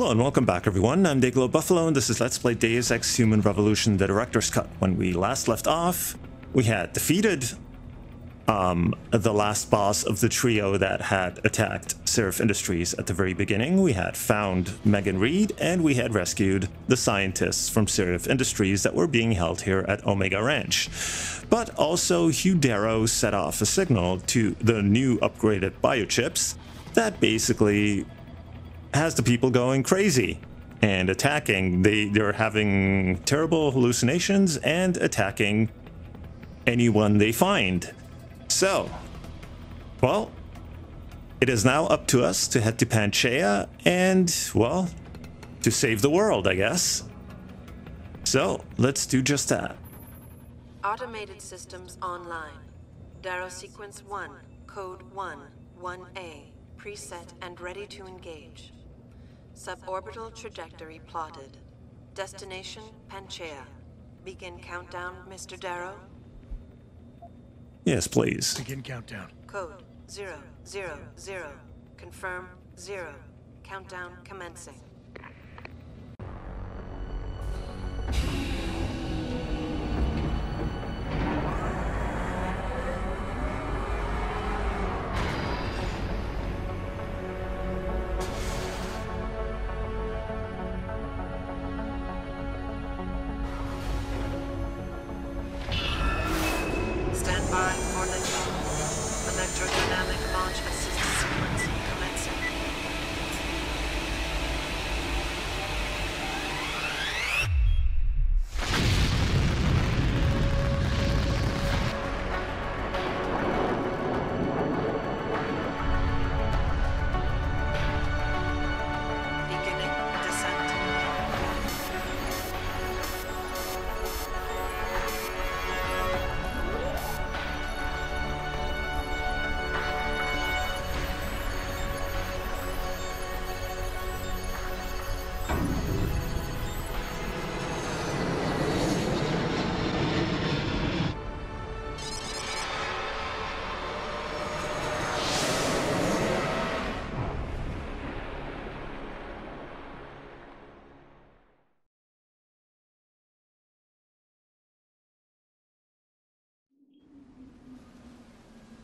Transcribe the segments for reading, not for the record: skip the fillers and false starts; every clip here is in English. Hello and welcome back, everyone. I'm Day-Glo Buffalo, and this is Let's Play Deus Ex Human Revolution, the Director's Cut. When we last left off, we had defeated the last boss of the trio that had attacked Sarif Industries at the very beginning. We had found Megan Reed, and we had rescued the scientists from Sarif Industries that were being held here at Omega Ranch. But also, Hugh Darrow set off a signal to the new upgraded biochips that basically has the people going crazy and attacking. They're having terrible hallucinations and attacking anyone they find. So, well, it is now up to us to head to Panchaea and, well, to save the world, I guess. So, let's do just that. Automated systems online. Darrow sequence 1, code 1, 1A, preset and ready to engage. Suborbital trajectory plotted. Destination, Panchaea. Begin countdown, Mr. Darrow. Yes, please. Begin countdown. Code 000. Confirm 0. Countdown commencing.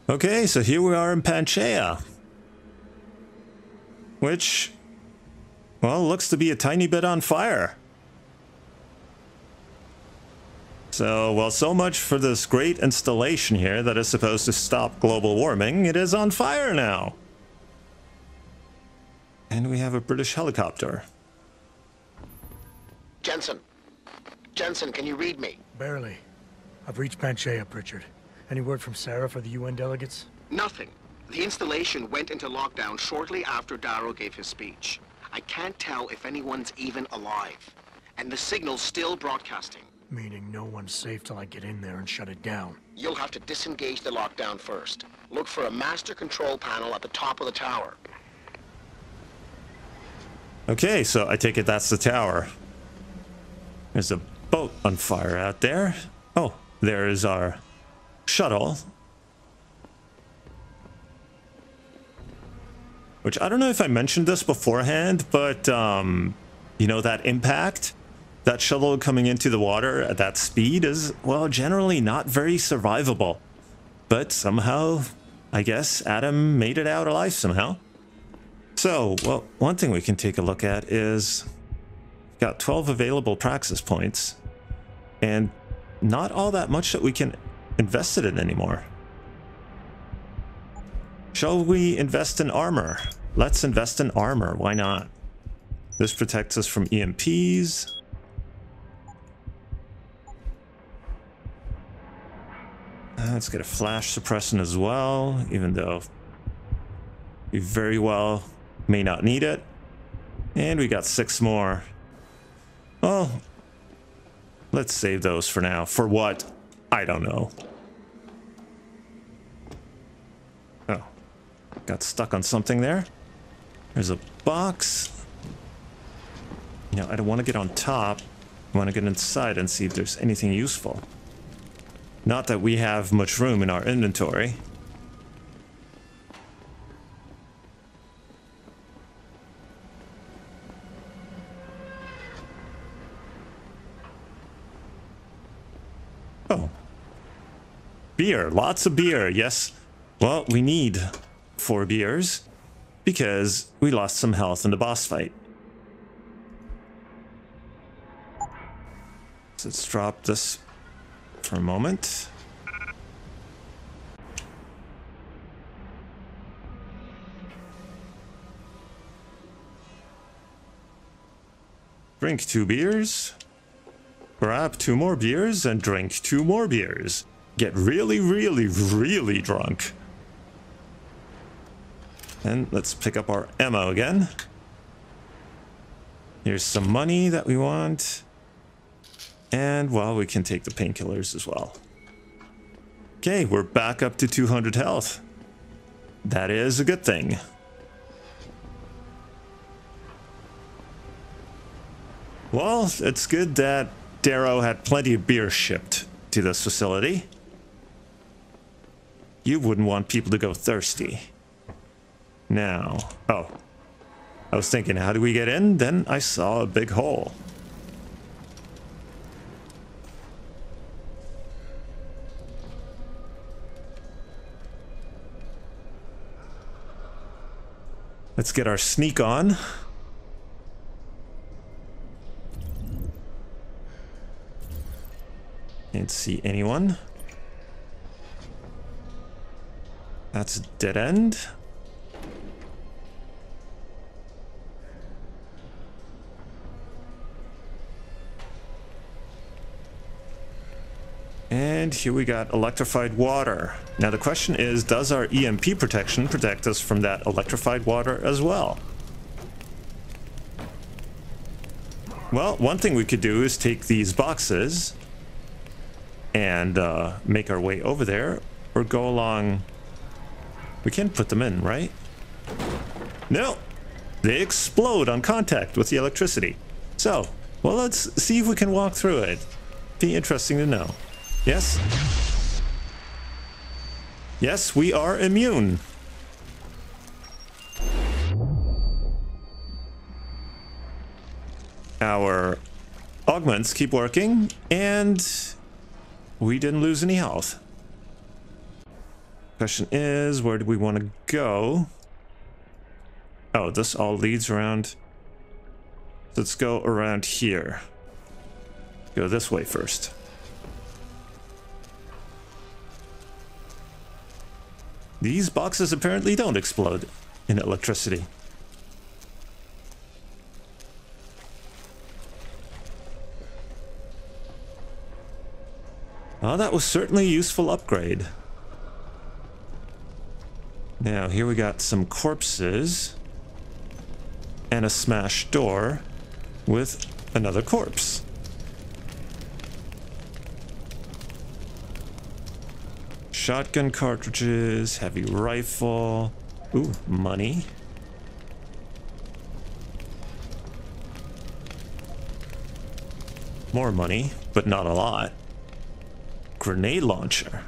Okay, so here we are in Panchaea, which, well, looks to be a tiny bit on fire. So, well, so much for this great installation here that is supposed to stop global warming. It is on fire now. And we have a British helicopter. Jensen, can you read me? Barely. I've reached Panchaea, Pritchard. Any word from Sarah for the UN delegates? Nothing. The installation went into lockdown shortly after Darrow gave his speech. I can't tell if anyone's even alive. And the signal's still broadcasting. Meaning no one's safe till I get in there and shut it down. You'll have to disengage the lockdown first. Look for a master control panel at the top of the tower. Okay, so I take it that's the tower. There's a boat on fire out there. Oh, there is our shuttle, which I don't know if I mentioned this beforehand, but you know, that impact, that shuttle coming into the water at that speed is, well, generally not very survivable, but somehow I guess Adam made it out alive somehow. So, well, one thing we can take a look at is we've got 12 available praxis points and not all that much that we can invested in anymore. Shall we invest in armor? Let's invest in armor. Why not? This protects us from EMPs. Let's get a flash suppressant as well, even though we very well may not need it. And we got 6 more. Well, let's save those for now. For what? I don't know. Oh, got stuck on something there. There's a box. You know, I don't want to get on top. I want to get inside and see if there's anything useful. Not that we have much room in our inventory. Oh. Beer. Lots of beer. Yes. Well, we need 4 beers because we lost some health in the boss fight. So let's drop this for a moment. Drink 2 beers. Grab 2 more beers and drink 2 more beers. Get really, really, really drunk. And let's pick up our ammo again. Here's some money that we want. And, well, we can take the painkillers as well. Okay, we're back up to 200 health. That is a good thing. Well, it's good that Darrow had plenty of beer shipped to this facility. You wouldn't want people to go thirsty. Now, oh, I was thinking, how do we get in? Then I saw a big hole. Let's get our sneak on. Can't see anyone. That's a dead end. And here we got electrified water. Now the question is, does our EMP protection protect us from that electrified water as well? Well, one thing we could do is take these boxes and make our way over there, or go along. We can put them in, right? No, they explode on contact with the electricity. So, well, let's see if we can walk through it. Be interesting to know. Yes? Yes, we are immune. Our augments keep working, and we didn't lose any health. Question is, where do we want to go? Oh, this all leads around. Let's go around here. Go this way first. These boxes apparently don't explode in electricity. Well, that was certainly a useful upgrade. Now, here we got some corpses and a smashed door with another corpse. Shotgun cartridges, heavy rifle, ooh, money. More money, but not a lot. Grenade launcher.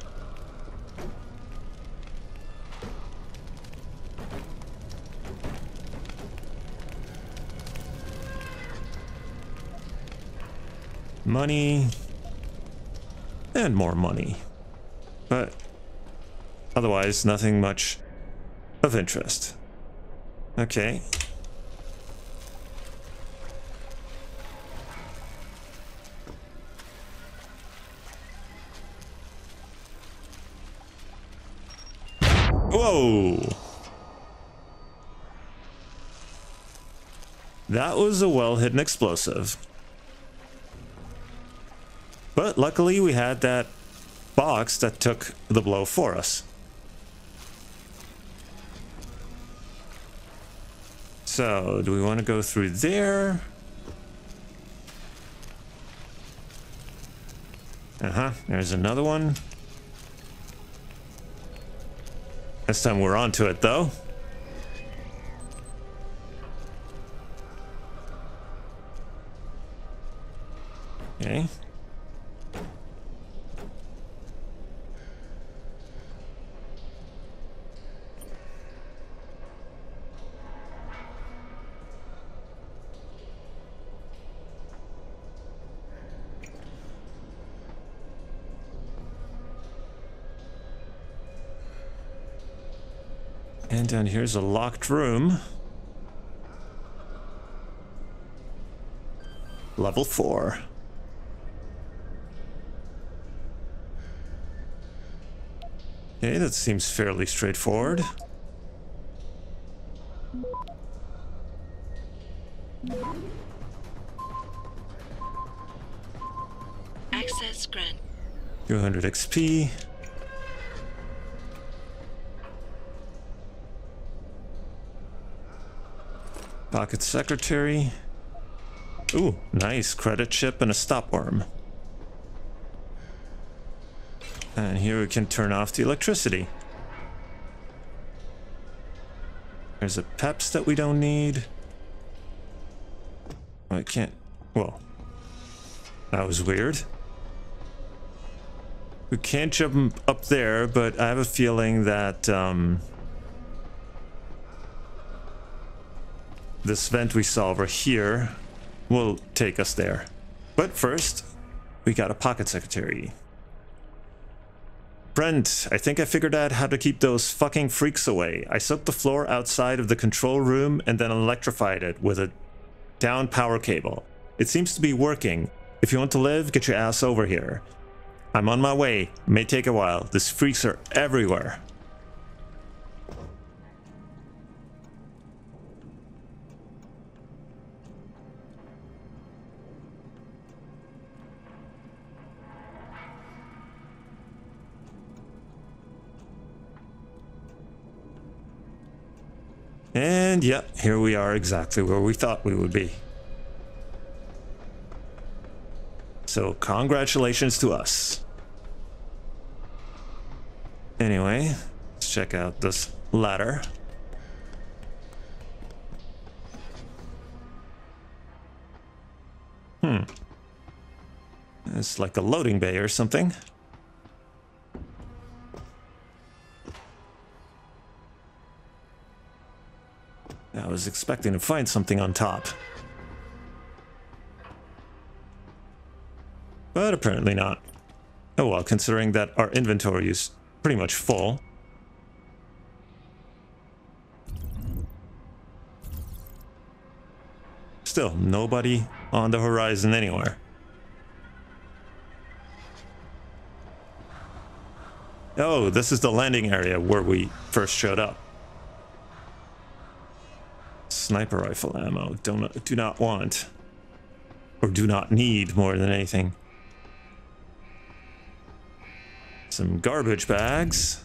Money. And more money. But otherwise, nothing much of interest. Okay. Whoa! That was a well-hidden explosive. But luckily, we had that box that took the blow for us. So, do we want to go through there? Uh-huh, there's another one. This time we're onto it, though. Okay. And down here's a locked room. Level 4. Okay, that seems fairly straightforward. Access grant. 200 XP. Pocket secretary. Ooh, nice credit chip and a stop arm. And here we can turn off the electricity. There's a PEPS that we don't need. I can't... Well, that was weird. We can't jump up there, but I have a feeling that this vent we saw over here will take us there. But first, we got a pocket secretary. Brent, I think I figured out how to keep those fucking freaks away. I soaked the floor outside of the control room and then electrified it with a down power cable. It seems to be working. If you want to live, get your ass over here. I'm on my way. May take a while. These freaks are everywhere. And yep, here we are exactly where we thought we would be. So congratulations to us. Anyway, let's check out this ladder. It's like a loading bay or something. I was expecting to find something on top. But apparently not. Oh well, considering that our inventory is pretty much full. Still, nobody on the horizon anywhere. Oh, this is the landing area where we first showed up. Sniper rifle ammo. Do not want, or do not need more than anything. Some garbage bags.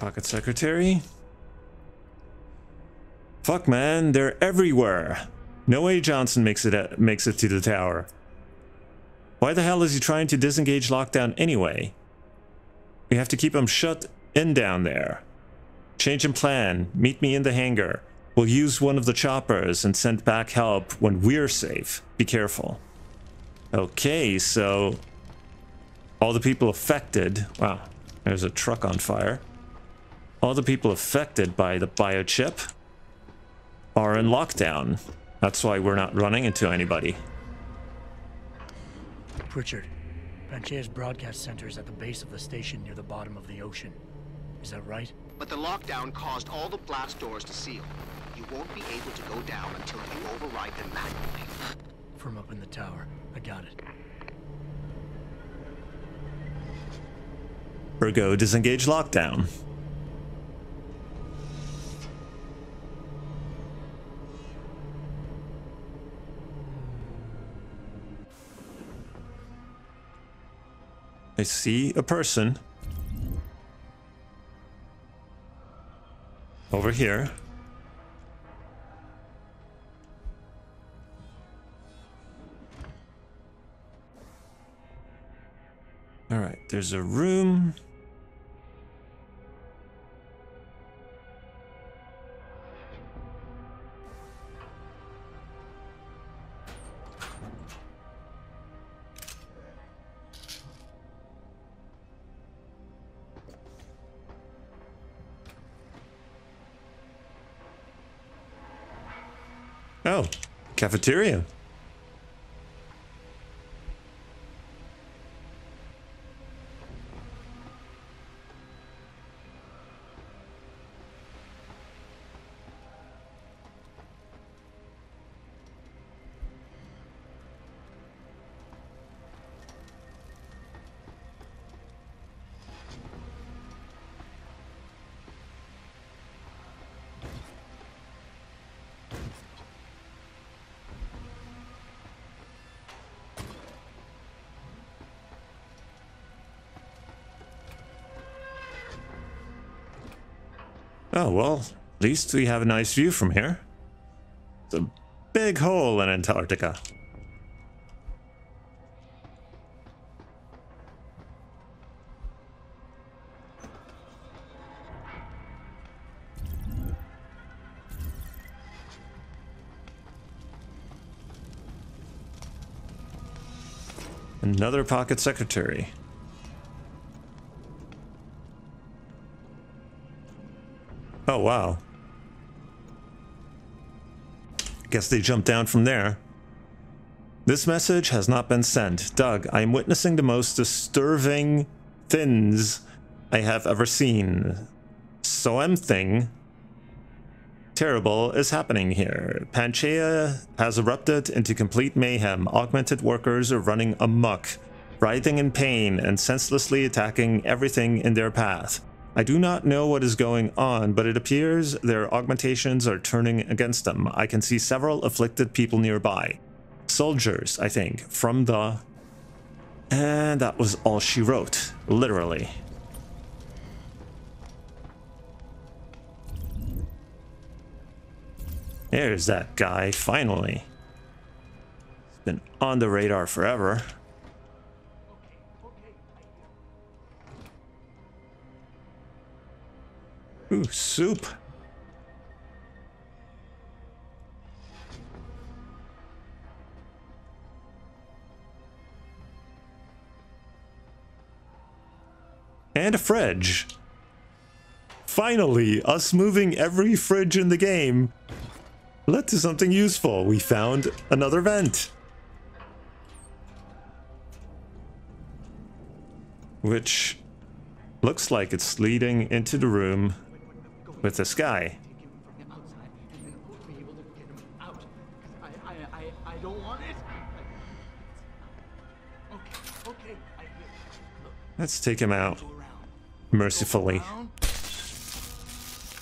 Pocket secretary. Fuck man, they're everywhere. No way Johnson makes it to the tower. Why the hell is he trying to disengage lockdown anyway? We have to keep him shut in down there. Change in plan. Meet me in the hangar. We'll use one of the choppers and send back help when we're safe. Be careful. Okay, so all the people affected. Wow, there's a truck on fire. All the people affected by the biochip are in lockdown. That's why we're not running into anybody. Pritchard, Panchaea's broadcast center is at the base of the station near the bottom of the ocean. Is that right? But the lockdown caused all the blast doors to seal. You won't be able to go down until you override them manually. From up in the tower. I got it. Virgo, disengage lockdown. I see a person over here. There's a room. Oh, cafeteria. Oh, well, at least we have a nice view from here. It's a big hole in Antarctica. Another pocket secretary. Oh, wow. Guess they jumped down from there. This message has not been sent. Doug, I am witnessing the most disturbing things I have ever seen. Something terrible is happening here. Panchaea has erupted into complete mayhem. Augmented workers are running amok, writhing in pain and senselessly attacking everything in their path. I do not know what is going on, but it appears their augmentations are turning against them. I can see several afflicted people nearby. Soldiers, I think, from the... And that was all she wrote, literally. There's that guy, finally. He's been on the radar forever. Ooh, soup. And a fridge. Finally, us moving every fridge in the game led to something useful. We found another vent. Which looks like it's leading into the room with this guy. I don't want it. Okay, I hear you. Let's take him out mercifully,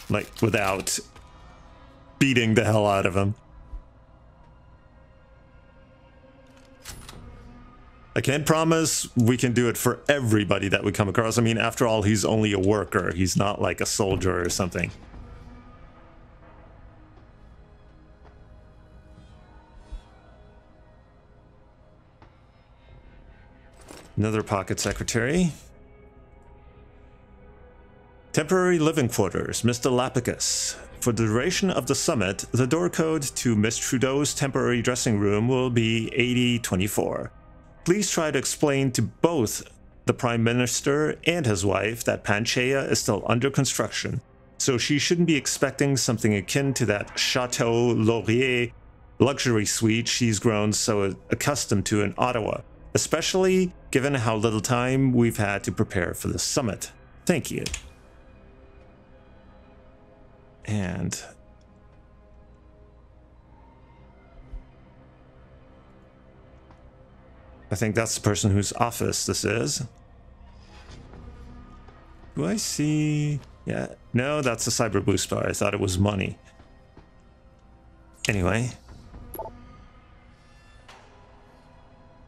like without beating the hell out of him. I can't promise we can do it for everybody that we come across. I mean, after all, he's only a worker. He's not like a soldier or something. Another pocket secretary. Temporary living quarters, Mr. Lapicus. For the duration of the summit, the door code to Miss Trudeau's temporary dressing room will be 8024. Please try to explain to both the Prime Minister and his wife that Panchaea is still under construction, so she shouldn't be expecting something akin to that Chateau Laurier luxury suite she's grown so accustomed to in Ottawa, especially given how little time we've had to prepare for the summit. Thank you. And... I think that's the person whose office this is. Do I see... Yeah, no, that's the cyber boost bar. I thought it was money. Anyway.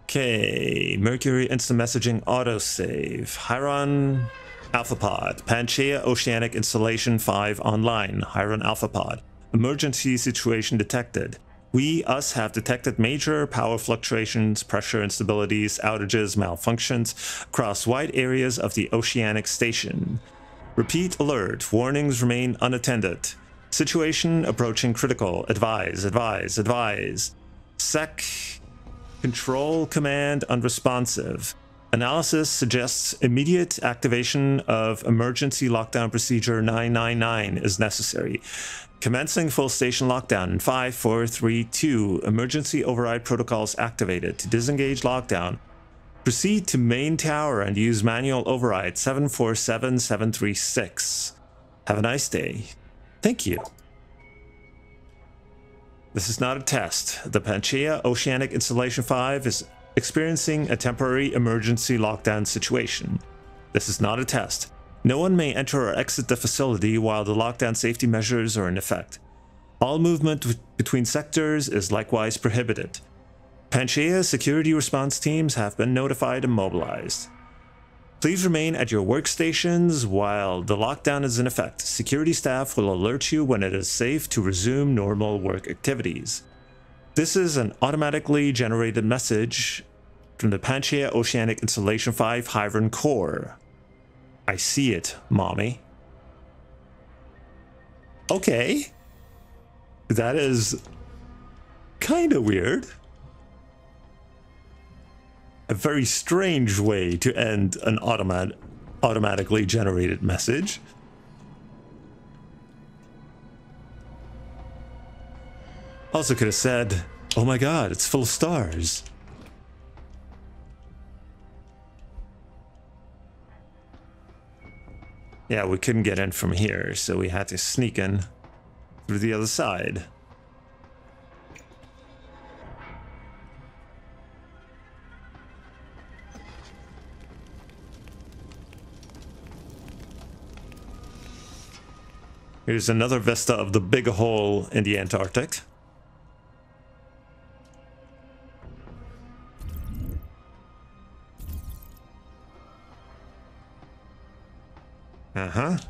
Okay, Mercury instant messaging autosave. Hyron AlphaPod. Panchaea Oceanic Installation 5 online. Hyron AlphaPod. Emergency situation detected. We have detected major power fluctuations, pressure instabilities, outages, malfunctions across wide areas of the Oceanic Station. Repeat alert, warnings remain unattended. Situation approaching critical. Advise, advise, advise. Sec. Control command unresponsive. Analysis suggests immediate activation of emergency lockdown procedure 999 is necessary. Commencing full station lockdown in 5, 4, 3, 2. Emergency override protocols activated to disengage lockdown. Proceed to main tower and use manual override 747736. Have a nice day. Thank you. This is not a test. The Panchaea Oceanic Installation 5 is experiencing a temporary emergency lockdown situation. This is not a test. No one may enter or exit the facility while the lockdown safety measures are in effect. All movement between sectors is likewise prohibited. Panchaea security response teams have been notified and mobilized. Please remain at your workstations while the lockdown is in effect. Security staff will alert you when it is safe to resume normal work activities. This is an automatically generated message from the Panchaea Oceanic Installation 5 Hyvern Corps. I see it, mommy. Okay. That is kinda weird. A very strange way to end an automatically generated message. Also could have said, oh my god, it's full of stars. Yeah, we couldn't get in from here, so we had to sneak in through the other side. Here's another vista of the big hole in the Antarctic.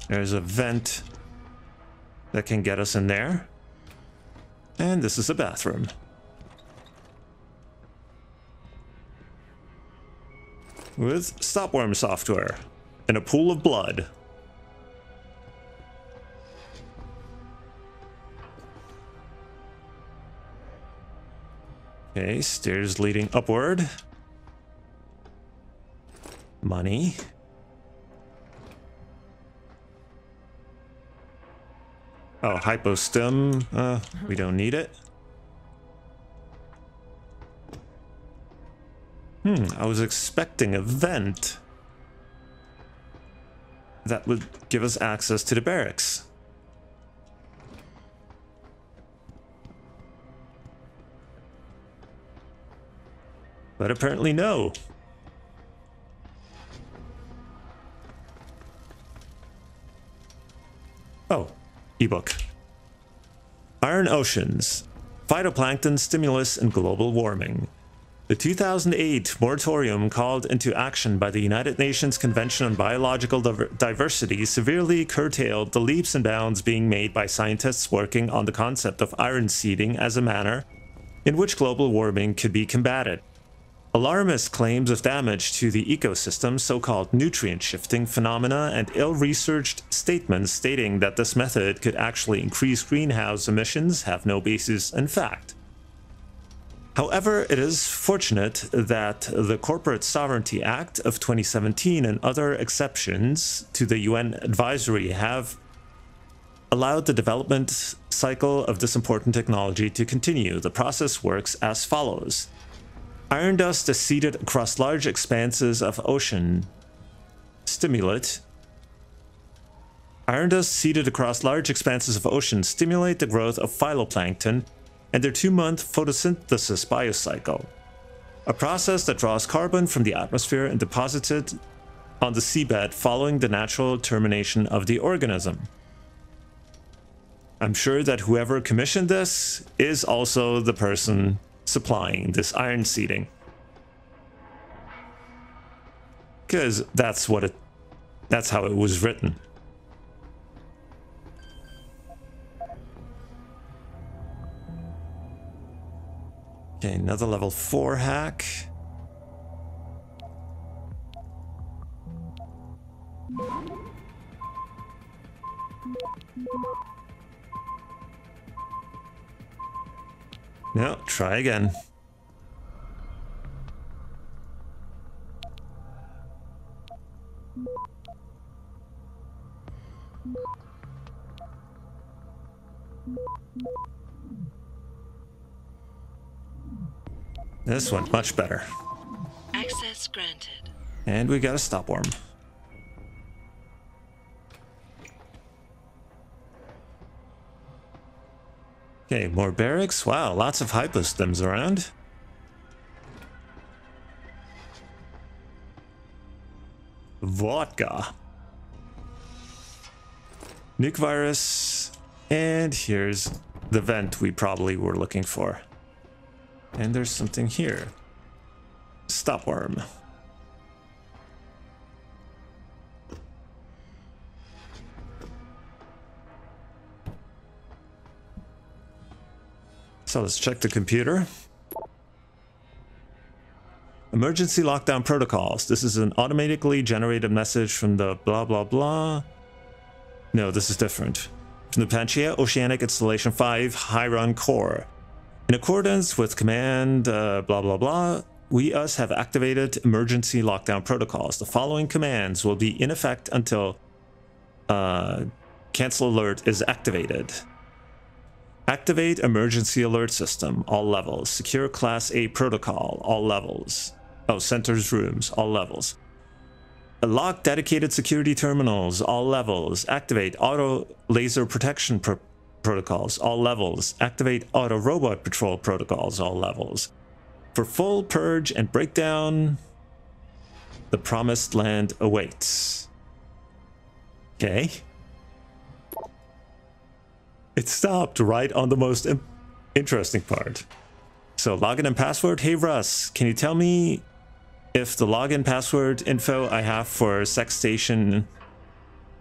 There's a vent that can get us in there. And this is a bathroom. With stopworm software and a pool of blood. Okay, stairs leading upward. Money. Oh, hypostem. We don't need it. I was expecting a vent that would give us access to the barracks. But apparently no. Oh. Ebook. Iron Oceans, Phytoplankton Stimulus and Global Warming. The 2008 moratorium called into action by the United Nations Convention on Biological Diversity severely curtailed the leaps and bounds being made by scientists working on the concept of iron seeding as a manner in which global warming could be combated. Alarmist claims of damage to the ecosystem, so-called nutrient shifting phenomena, and ill-researched statements stating that this method could actually increase greenhouse emissions have no basis in fact. However, it is fortunate that the Corporate Sovereignty Act of 2017 and other exceptions to the UN advisory have allowed the development cycle of this important technology to continue. The process works as follows. Iron dust is seeded across large expanses of ocean. Stimulate. Iron dust seeded across large expanses of ocean stimulate the growth of phytoplankton and their 2-month photosynthesis biocycle, a process that draws carbon from the atmosphere and deposits it on the seabed following the natural termination of the organism. I'm sure that whoever commissioned this is also the person supplying this iron seeding, because that's how it was written. Okay, another level 4 hack. No, try again. This one, much better. Access granted. And we got a stop worm. Okay, more barracks. Wow, lots of hypostems around. Vodka. Nuke virus. And here's the vent we probably were looking for. And there's something here. Stop worm. So let's check the computer. Emergency lockdown protocols. This is an automatically generated message from the blah, blah, blah. No, this is different. From the Panchaea Oceanic Installation 5 Hyron Corps. In accordance with command blah, blah, blah, we have activated emergency lockdown protocols. The following commands will be in effect until cancel alert is activated. Activate emergency alert system, all levels. Secure class A protocol, all levels. Oh, centers rooms, all levels. Lock dedicated security terminals, all levels. Activate auto laser protection protocols, all levels. Activate auto robot patrol protocols, all levels. For full purge and breakdown, the promised land awaits. Okay. It stopped right on the most interesting part. So login and password. Hey Russ, can you tell me if the login password info I have for Sex Station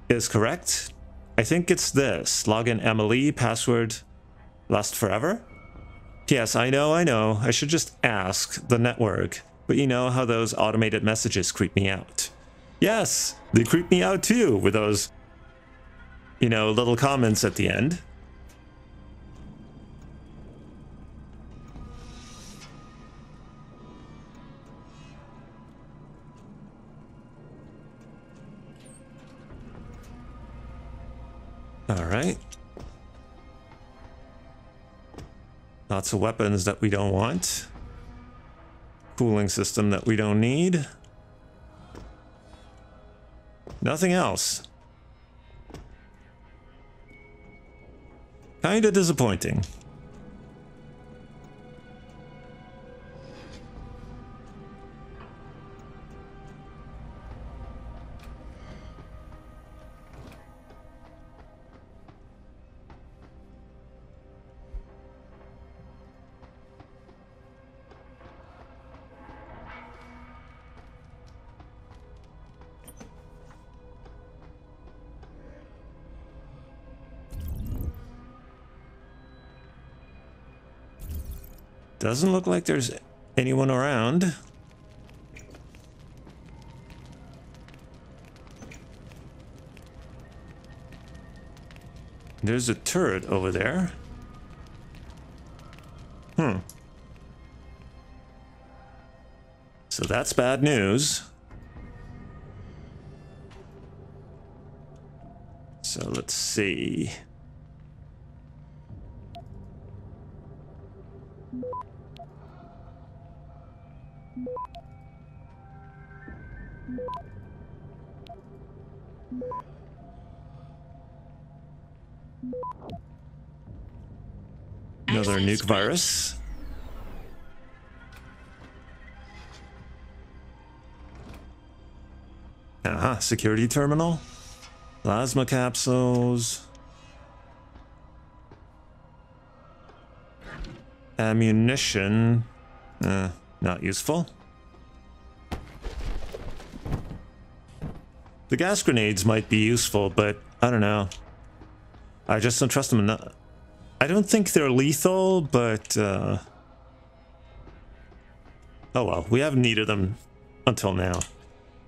is correct? I think it's this. Login Emily, password last forever? Yes, I know. I should just ask the network. But you know how those automated messages creep me out. Yes, they creep me out too with those, you know, little comments at the end. All right. Lots of weapons that we don't want. Cooling system that we don't need. Nothing else. Kinda disappointing. Doesn't look like there's anyone around. There's a turret over there. Hmm. So that's bad news. So let's see. Another nuke virus. Aha, security terminal. Plasma capsules. Ammunition. Not useful. The gas grenades might be useful, but I don't know. I just don't trust them enough. I don't think they're lethal, but Oh well, we haven't needed them until now.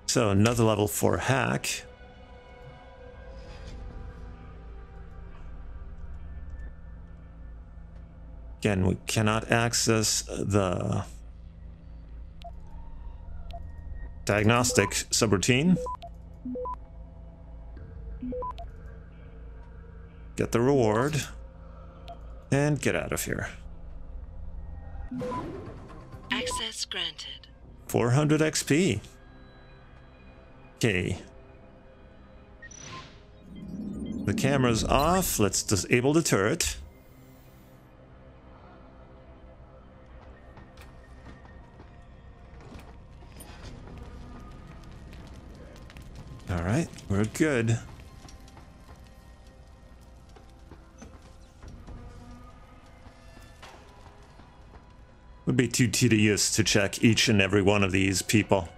So another level 4 hack. Again, we cannot access the diagnostic subroutine. Get the reward and get out of here. Access granted. 400 XP. Okay. The camera's off. Let's disable the turret. All right, we're good. Would be too tedious to check each and every one of these people.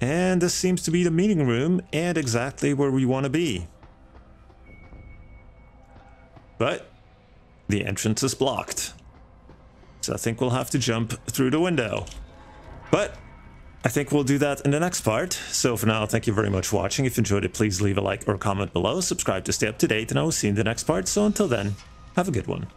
And this seems to be the meeting room and exactly where we want to be. But the entrance is blocked. So I think we'll have to jump through the window. But I think we'll do that in the next part. So for now, thank you very much for watching. If you enjoyed it, please leave a like or comment below. Subscribe to stay up to date, and I will see you in the next part. So until then, have a good one.